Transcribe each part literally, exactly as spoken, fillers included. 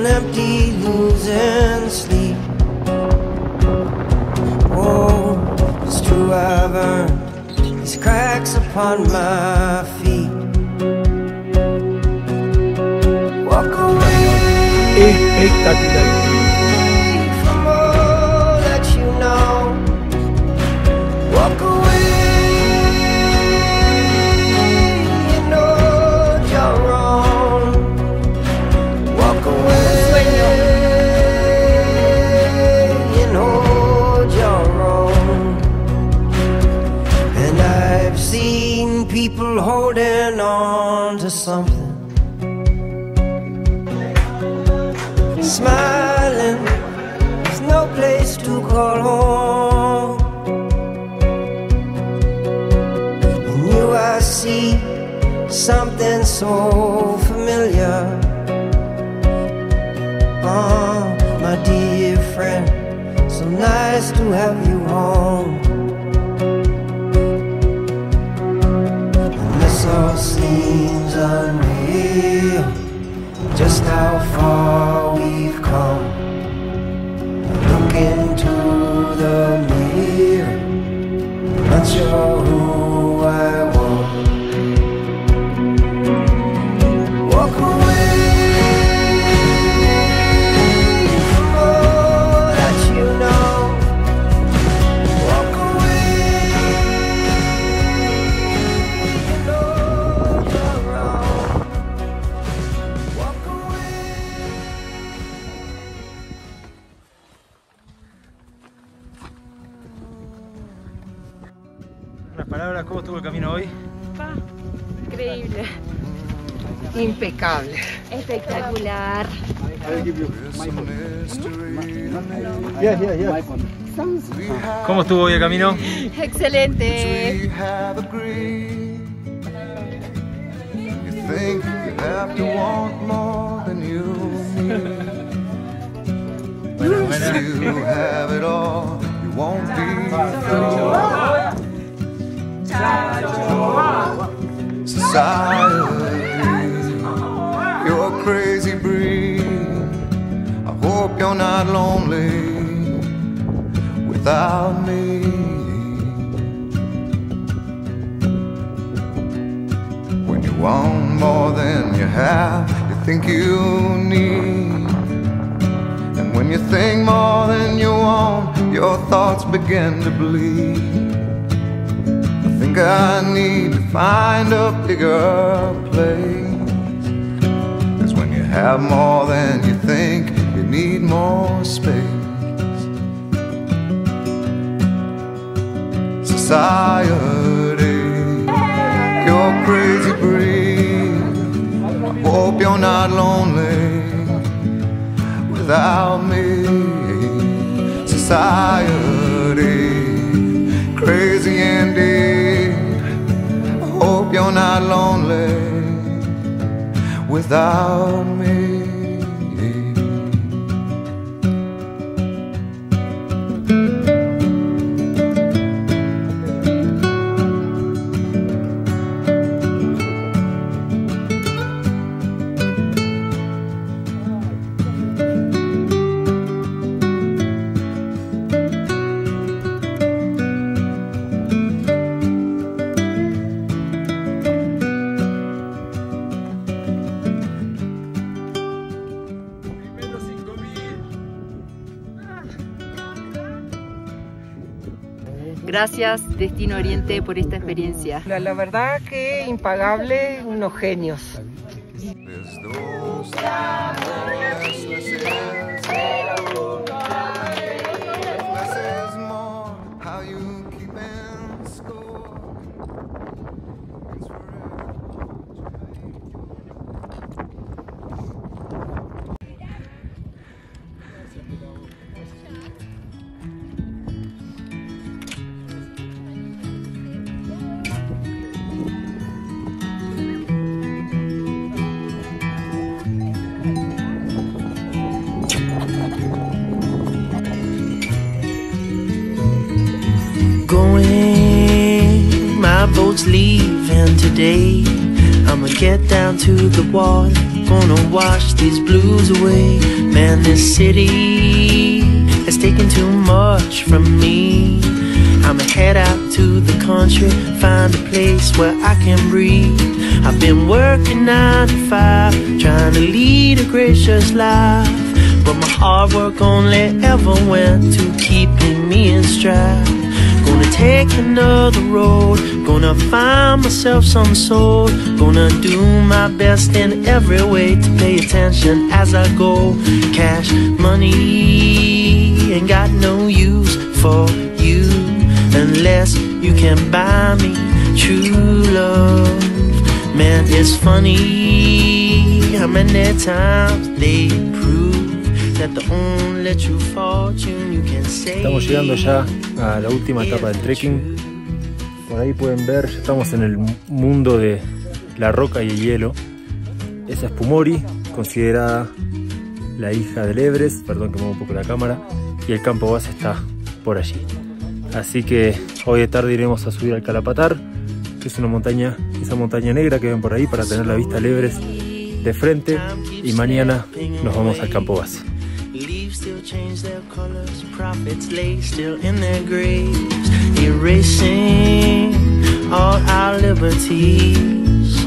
an empty, losing sleep. Oh, it's true, I've earned these cracks upon my feet. Walk away from all that you know. Walk away. People holding on to something, smiling, there's no place to call home. In you I see something so familiar. Oh, my dear friend, so nice to have you home. All seems unreal, just how far we've come. Look into the mirror, not sure who I want. Walk away from all that you know. Walk away. Palabras, ¿cómo estuvo el camino hoy? Pa, increíble. Impecable. Espectacular. Yeah, yeah, yeah. ¿Cómo estuvo hoy el camino? Excelente. Bueno, bueno. Since I love you, you're a crazy breed. I hope you're not lonely without me. When you want more than you have, you think you need. And when you think more than you want, your thoughts begin to bleed. I think I need to find a bigger place, 'cause when you have more than you think, you need more space. Society, you're a crazy breed. I hope you're not lonely without me. Society, crazy indeed. Hope you're not lonely without me. Gracias, Destino Oriente, por esta experiencia. La, la verdad que impagable, unos genios. Leaving today, I'ma get down to the water, gonna wash these blues away. Man, this city has taken too much from me. I'ma head out to the country, find a place where I can breathe. I've been working nine to five, trying to lead a gracious life, but my hard work only ever went to keeping me in stride. Gonna take another road, gonna find myself some soul, gonna do my best in every way to pay attention as I go. Cash money ain't got no use for you, unless you can buy me true love. Man, it's funny how many times they prove. Estamos llegando ya a la última etapa del trekking. Por ahí pueden ver, ya estamos en el mundo de la roca y el hielo. Esa es Pumori, considerada la hija del Everest. Perdón que muevo un poco la cámara. Y el campo base está por allí. Así que hoy de tarde iremos a subir al Calapatár, que es una montaña, esa montaña negra que ven por ahí, para tener la vista al Everest de frente. Y mañana nos vamos al campo base. Leaves still change their colors, prophets lay still in their graves, erasing all our liberties.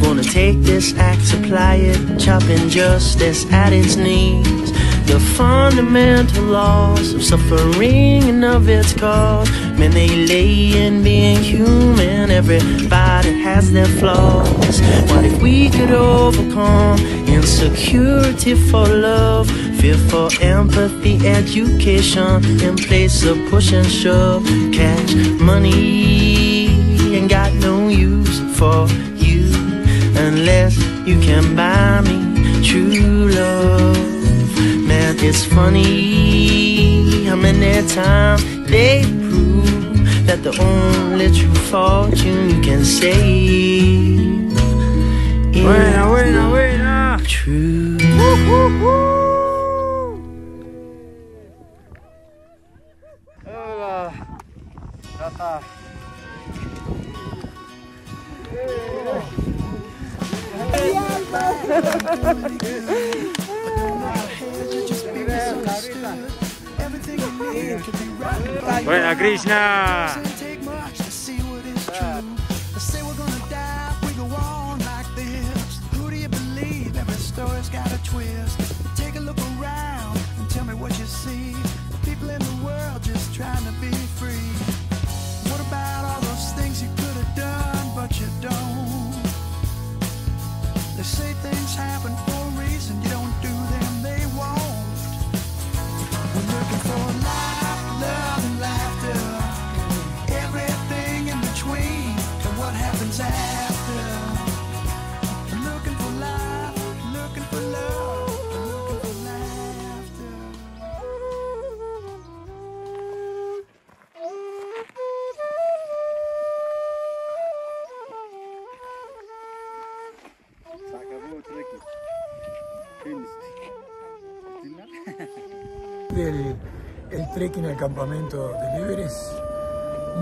Gonna take this axe, apply it, chop injustice at its knees. The fundamental laws of suffering and of its cause, man, they lay in being human. Everybody has their flaws. What if we could overcome insecurity for love, fear for empathy, education in place of push and shove? Cash money ain't got no use for you, unless you can buy me true love. Man, it's funny how many times they prove that the only true fortune you can save is buena, buena, buena. True. Uh, uh, uh. Hola. Ya está. Buena, Krishna. El, el trekking al campamento del Everest,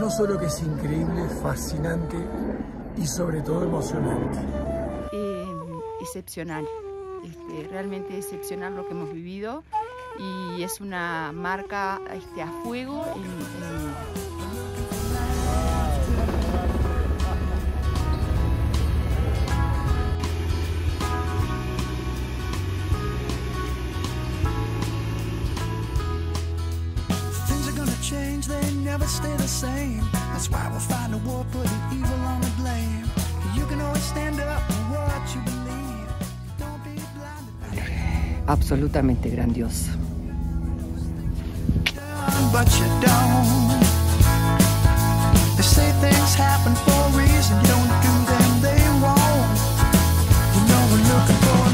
no solo que es increíble, fascinante y sobre todo emocionante. Eh, excepcional, este, realmente excepcional lo que hemos vivido, y es una marca este, a fuego en, en... Stay the same. That's why we'll find a war, putting evil on the blame. You can always stand up for what you believe. Don't be blinded. Absolutamente grandioso. But you don't. They say things happen for a reason. You don't do them, they won't. You know we're looking for.